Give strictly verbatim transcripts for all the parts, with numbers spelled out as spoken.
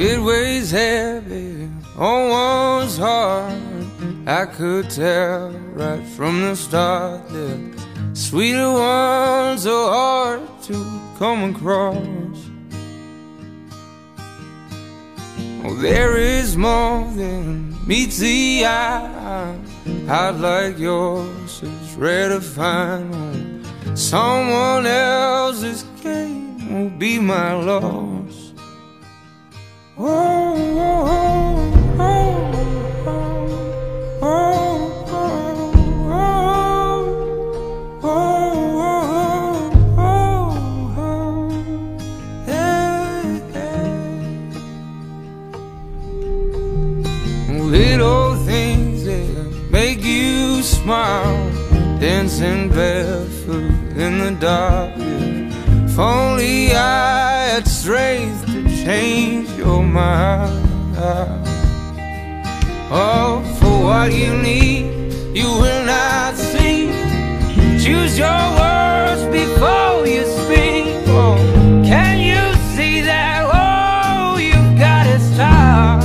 it weighs heavy on one's heart. I could tell right from the start that sweeter ones are hard to come across. Oh, there is more than meets the eye. I'd like yours is rare to find on someone else's game will be my loss. Oh, oh, oh, oh, oh, oh, oh, oh, oh, oh, hey, hey. Little things that make you smile, dancing barefoot in the dark. If only I had strength to change your mind. Oh, for what you need, you will not see. Choose your words before you speak. Oh, can you see that all you've got is time?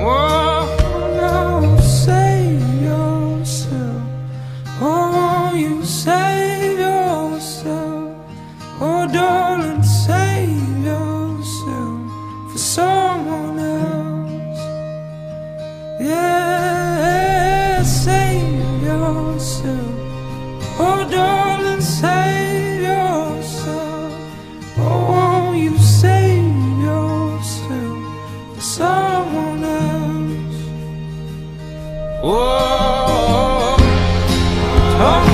Oh, now save yourself. Oh, you save yourself. Oh, darling, save yourself for someone else. Yeah, save yourself. Oh, darling, save yourself. Oh, won't you save yourself for someone else? Oh, oh, oh.